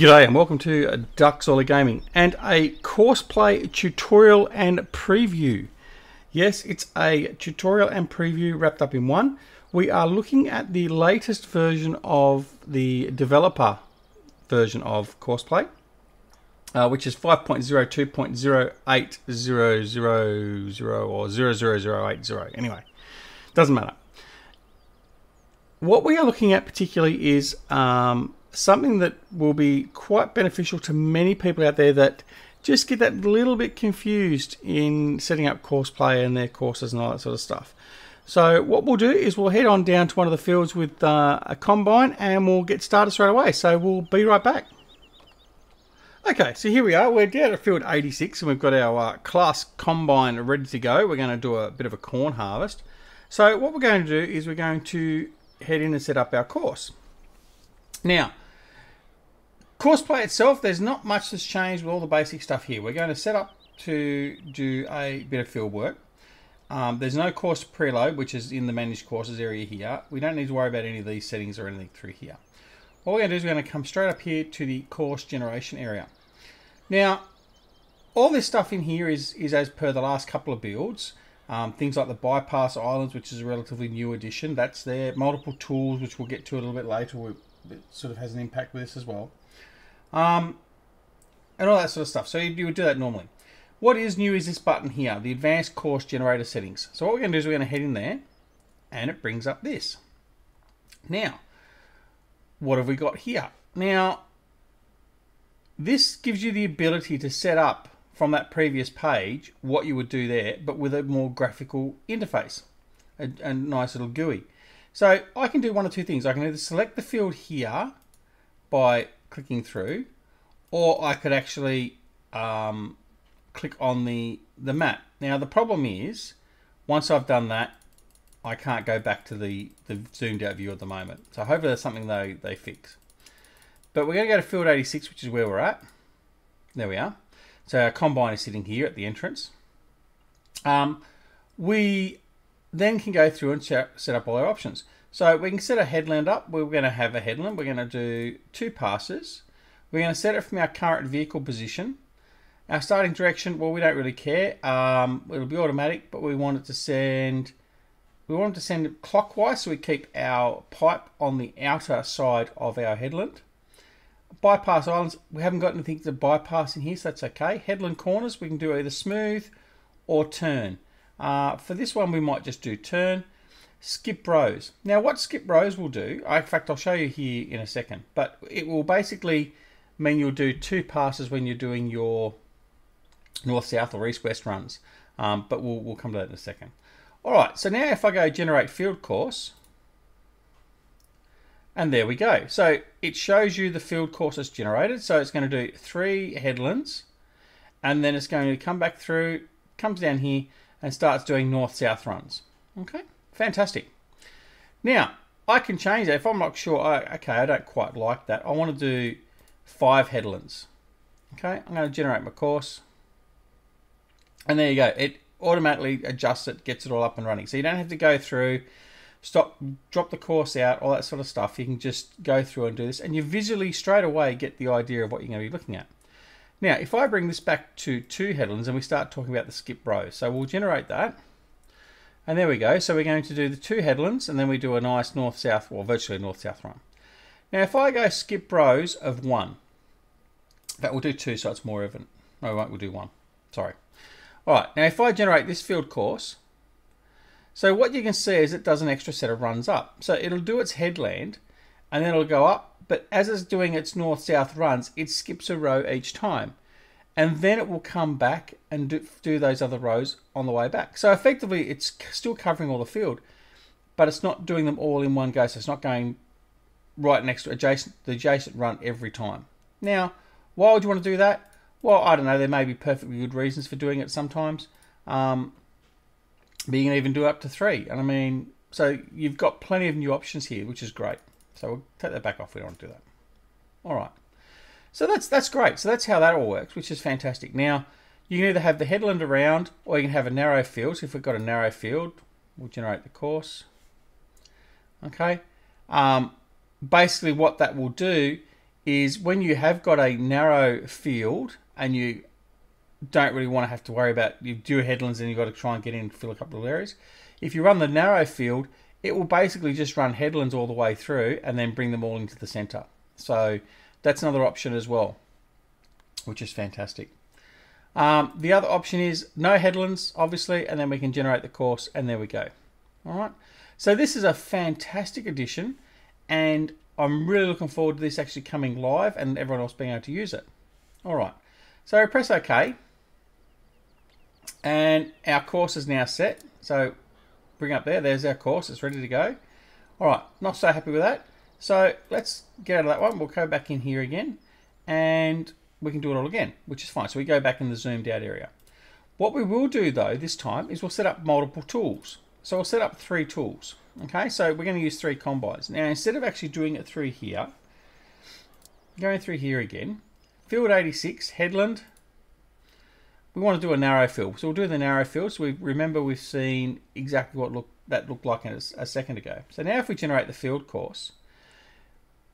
G'day and welcome to Duckzorly Gaming and a Courseplay tutorial and preview. Yes, it's a tutorial and preview wrapped up in one. We are looking at the latest version of the developer version of Courseplay, which is 5.02.08000 or 00080. Anyway, doesn't matter. What we are looking at particularly is something that will be quite beneficial to many people out there that just get that little bit confused in setting up Courseplay and their courses and all that sort of stuff. So what we'll do is we'll head on down to one of the fields with a combine and we'll get started straight away. So we'll be right back. Okay, so here we are. We're down at field 86 and we've got our class combine ready to go. We're going to do a bit of a corn harvest. So what we're going to do is we're going to head in and set up our course. Now, Courseplay itself, there's not much that's changed with all the basic stuff here. We're going to set up to do a bit of field work. There's no course preload, which is in the managed courses area here. We don't need to worry about any of these settings or anything through here. What we're going to do is we're going to come straight up here to the course generation area. Now, all this stuff in here is as per the last couple of builds. Things like the bypass islands, which is a relatively new addition, that's there. Multiple tools, which we'll get to a little bit later. It sort of has an impact with this as well. And all that sort of stuff. So you would do that normally. What is new is this button here, the advanced course generator settings. So what we're going to do is we're going to head in there and it brings up this. Now, what have we got here? Now, this gives you the ability to set up from that previous page what you would do there, but with a more graphical interface, a nice little GUI. So I can do one of two things. I can either select the field here by clicking through, or I could actually click on the map. Now the problem is, once I've done that, I can't go back to the zoomed out view at the moment. So hopefully that's something they fix. But we're gonna go to field 86, which is where we're at. There we are. So our combine is sitting here at the entrance. We then can go through and set up all our options. So we can set a headland up. We're going to have a headland. We're going to do two passes. We're going to set it from our current vehicle position. Our starting direction, well, we don't really care. It'll be automatic, but we want it to send it clockwise, so we keep our pipe on the outer side of our headland. Bypass islands, we haven't got anything to bypass in here, so that's okay. Headland corners, we can do either smooth or turn. For this one, we might just do turn. Skip rows. Now, what skip rows will do, in fact, I'll show you here in a second, but it will basically mean you'll do two passes when you're doing your north-south or east-west runs, but we'll come to that in a second. All right, so now if I go generate field course, and there we go. So it shows you the field course that's generated. So it's going to do three headlands, and then it's going to come back through, comes down here, and starts doing north-south runs. Okay, fantastic. Now, I can change that if I'm not sure. Okay, I don't quite like that. I want to do five headlands. Okay, I'm going to generate my course. And there you go. It automatically adjusts it, gets it all up and running. So you don't have to go through, stop, drop the course out, all that sort of stuff. You can just go through and do this. And you visually straight away get the idea of what you're going to be looking at. Now, if I bring this back to two headlands and we start talking about the skip row, so we'll generate that. And there we go. So we're going to do the two headlands and then we do a nice north-south, or virtually north-south run. Now, if I go skip rows of one, that will do two, so it's more evident. No, we won't, we'll do one. Sorry. All right, now if I generate this field course, so what you can see is it does an extra set of runs up. So it'll do its headland and then it'll go up. But as it's doing its north-south runs, it skips a row each time. And then it will come back and do those other rows on the way back. So effectively, it's still covering all the field, but it's not doing them all in one go. So it's not going right next to the adjacent run every time. Now, why would you want to do that? Well, I don't know. There may be perfectly good reasons for doing it sometimes. But you can even do up to three. And I mean, so you've got plenty of new options here, which is great. So we'll take that back off, we don't want to do that. All right, so that's great. So that's how that all works, which is fantastic. Now, you can either have the headland around or you can have a narrow field. So if we've got a narrow field, we'll generate the course. Okay, basically what that will do is when you have got a narrow field and you don't really want to have to worry about, you do headlands and you've got to try and get in and fill a couple of areas. If you run the narrow field, it will basically just run headlands all the way through and then bring them all into the center. So that's another option as well, which is fantastic. The other option is no headlands, obviously, and then we can generate the course, and there we go. All right. So this is a fantastic addition, and I'm really looking forward to this actually coming live and everyone else being able to use it. All right. So press OK, and our course is now set. So bring up there. There's our course. It's ready to go. All right. Not so happy with that. So let's get out of that one. We'll go back in here again, and we can do it all again, which is fine. So we go back in the zoomed out area. What we will do though this time is we'll set up multiple tools. So we'll set up 3 tools. Okay, so we're going to use 3 combines. Now instead of actually doing it through here, going through here again, field 86, headland, we want to do a narrow field. So we'll do the narrow field. So we remember we've seen exactly what that looked like a second ago. So now if we generate the field course,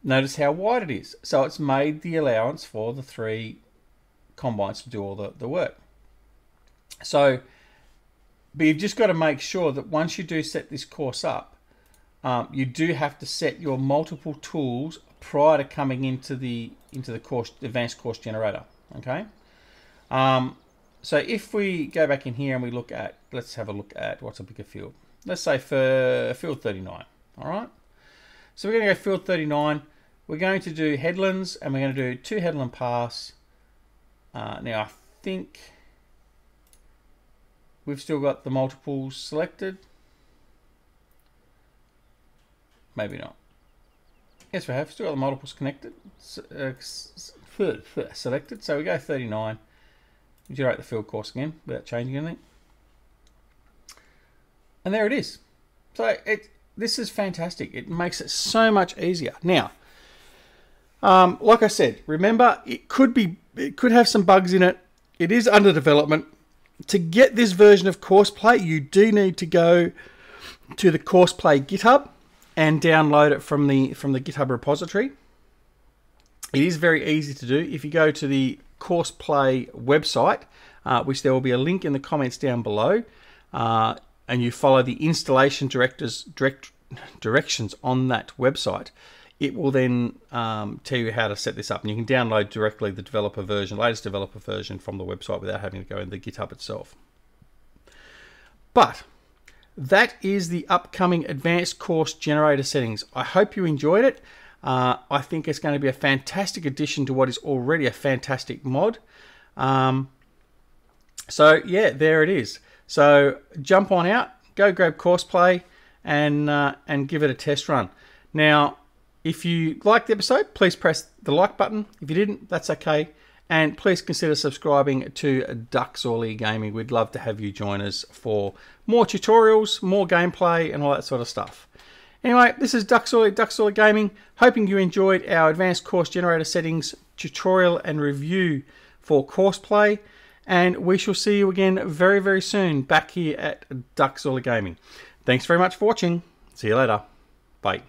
notice how wide it is. So it's made the allowance for the 3 combines to do all the work. So, but you've just got to make sure that once you do set this course up, you do have to set your multiple tools prior to coming into the course, advanced course generator. Okay. So if we go back in here and we look at, let's have a look at what's a bigger field. Let's say for field 39. All right. So we're going to go field 39. We're going to do headlands, and we're going to do 2 headland paths. Now I think we've still got the multiples selected. Maybe not. Yes, we have still got the multiples connected, selected. So we go 39. We generate the field course again without changing anything, and there it is. So this is fantastic. It makes it so much easier. Now, like I said, remember it could have some bugs in it. It is under development. To get this version of Courseplay, you do need to go to the Courseplay GitHub and download it from the GitHub repository. It is very easy to do. If you go to the Courseplay website, which there will be a link in the comments down below, and you follow the installation directions on that website, it will then tell you how to set this up, and you can download directly the developer version, latest developer version, from the website without having to go into the GitHub itself. But that is the upcoming advanced course generator settings. I hope you enjoyed it. I think it's going to be a fantastic addition to what is already a fantastic mod. So yeah, there it is. So jump on out, go grab Courseplay, and give it a test run. Now, if you liked the episode, please press the like button. If you didn't, that's okay. And please consider subscribing to Duckzorly Gaming. We'd love to have you join us for more tutorials, more gameplay, and all that sort of stuff. Anyway, this is Duckzorly Gaming. Hoping you enjoyed our advanced course generator settings tutorial and review for Courseplay. And we shall see you again very, very soon back here at Duckzorly Gaming. Thanks very much for watching. See you later. Bye.